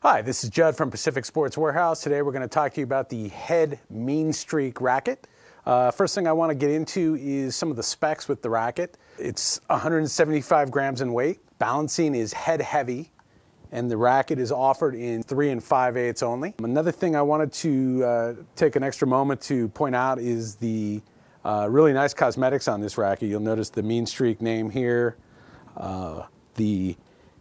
Hi, this is Judd from Pacific Sports Warehouse. Today we're going to talk to you about the Head Meanstreak racket. First thing I want to get into is some of the specs with the racket. It's 175 grams in weight. Balancing is head heavy, and the racket is offered in 3 5/8 only. Another thing I wanted to take an extra moment to point out is the really nice cosmetics on this racket. You'll notice the Meanstreak name here, the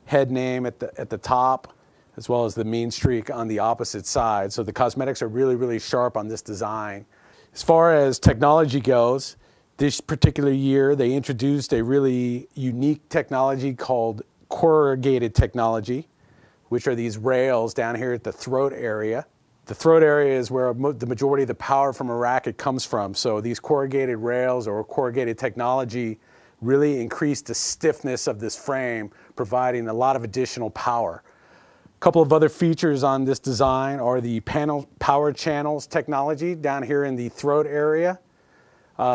head name at the top, as well as the Meanstreak on the opposite side. So the cosmetics are really, really sharp on this design. As far as technology goes, this particular year they introduced a really unique technology called corrugated technology, which are these rails down here at the throat area. The throat area is where the majority of the power from a racket comes from. So these corrugated rails or corrugated technology really increase the stiffness of this frame, providing a lot of additional power. A couple of other features on this design are the Power Channels technology down here in the throat area.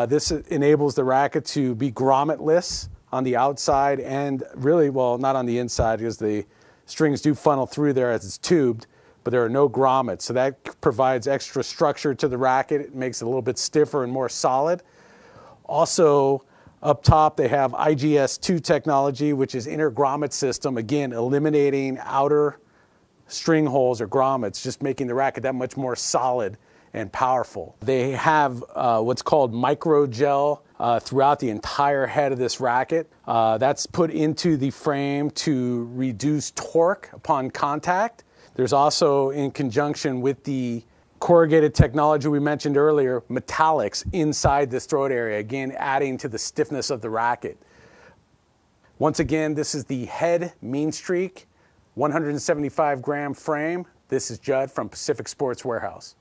This enables the racket to be grommetless on the outside and really, well, not on the inside because the strings do funnel through there as it's tubed, but there are no grommets. So that provides extra structure to the racket. It makes it a little bit stiffer and more solid. Also, up top, they have IGS2 technology, which is inner grommet system, again, eliminating outer string holes or grommets, just making the racket that much more solid and powerful. They have what's called Micro Gel throughout the entire head of this racket. That's put into the frame to reduce torque upon contact. There's also, in conjunction with the corrugated technology we mentioned earlier, metallics inside this throat area, again adding to the stiffness of the racket. Once again, this is the Head Meanstreak 175 gram frame. This is Judd from Pacific Sports Warehouse.